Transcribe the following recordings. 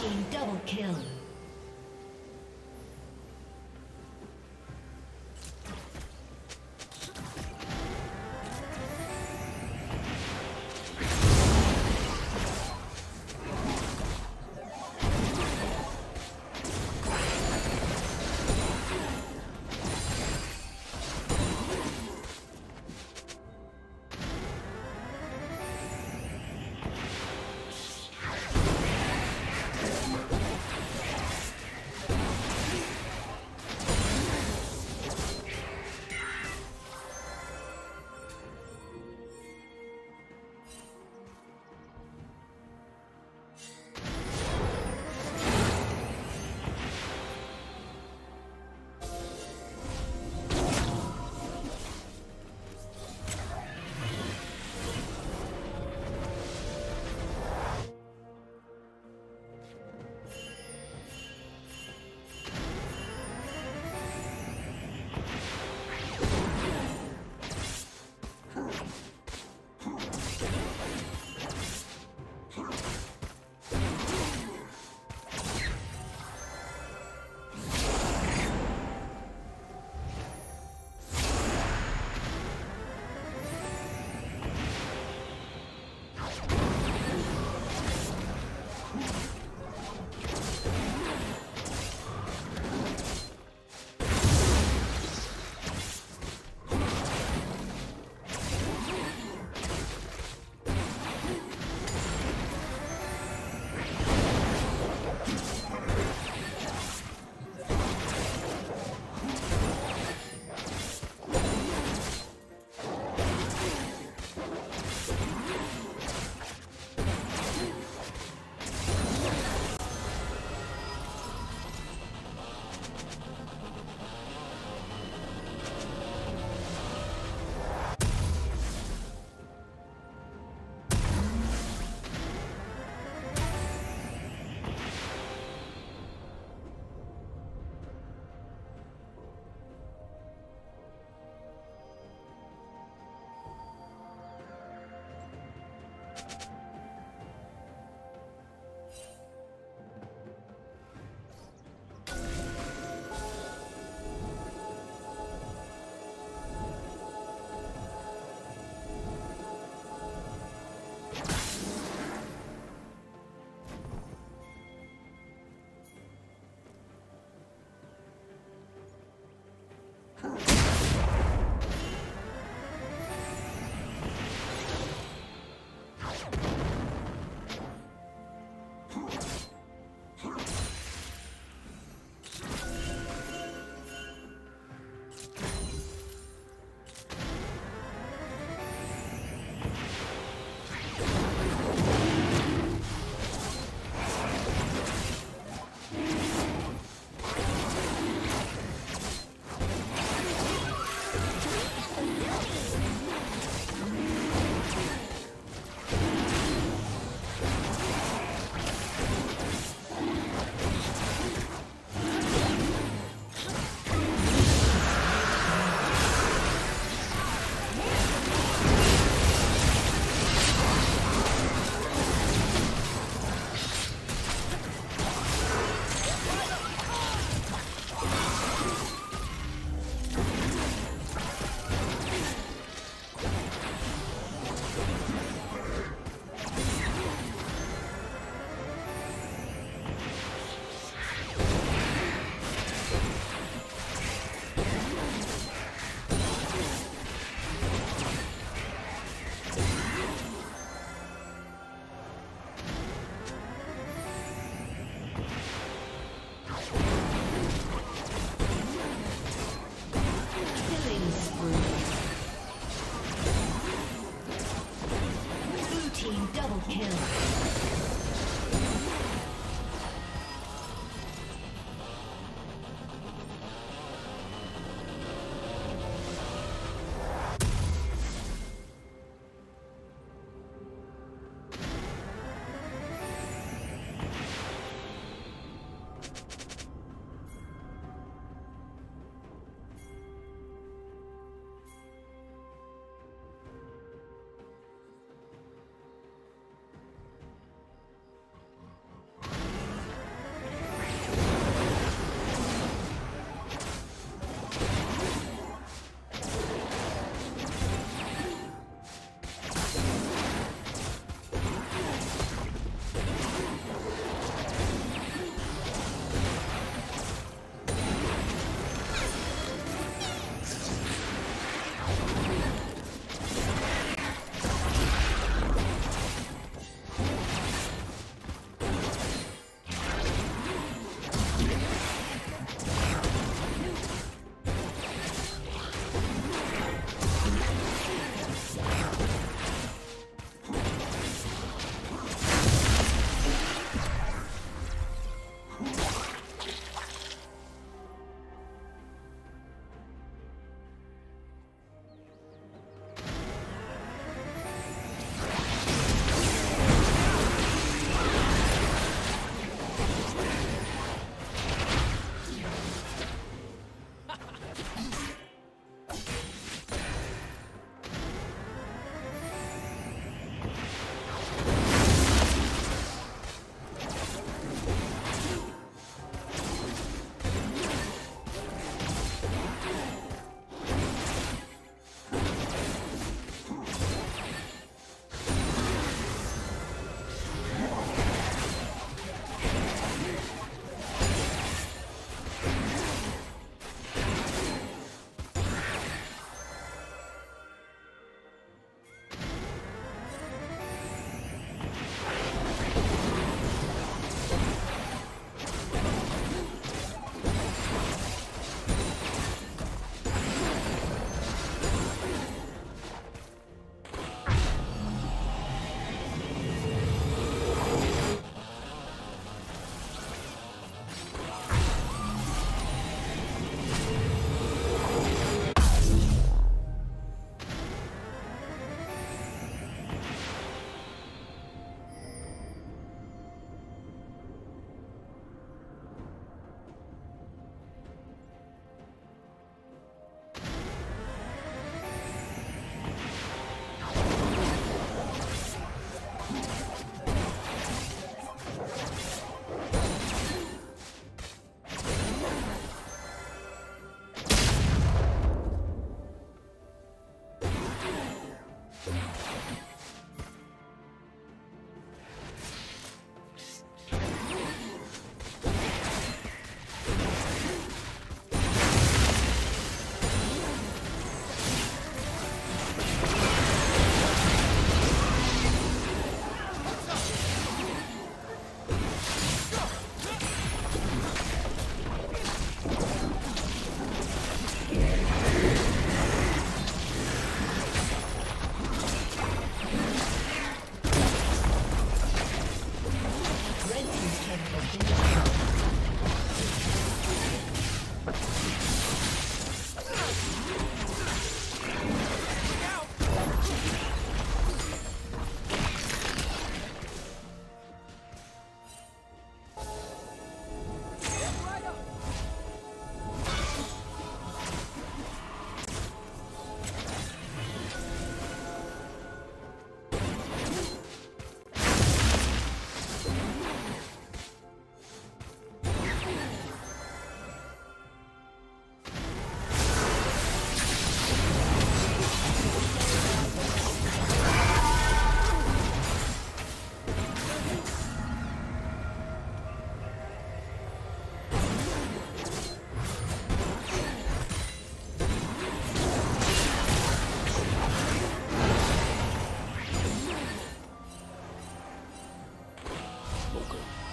team double kill.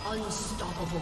Unstoppable.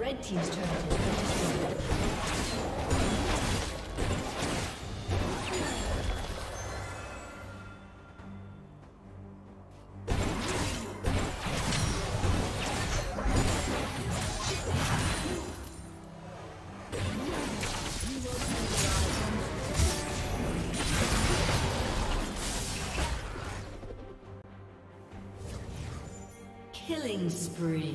Red team's turn to killing spree.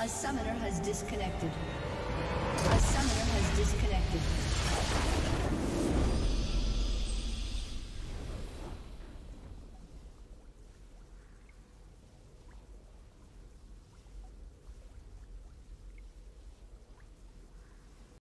A summoner has disconnected. A summoner has disconnected.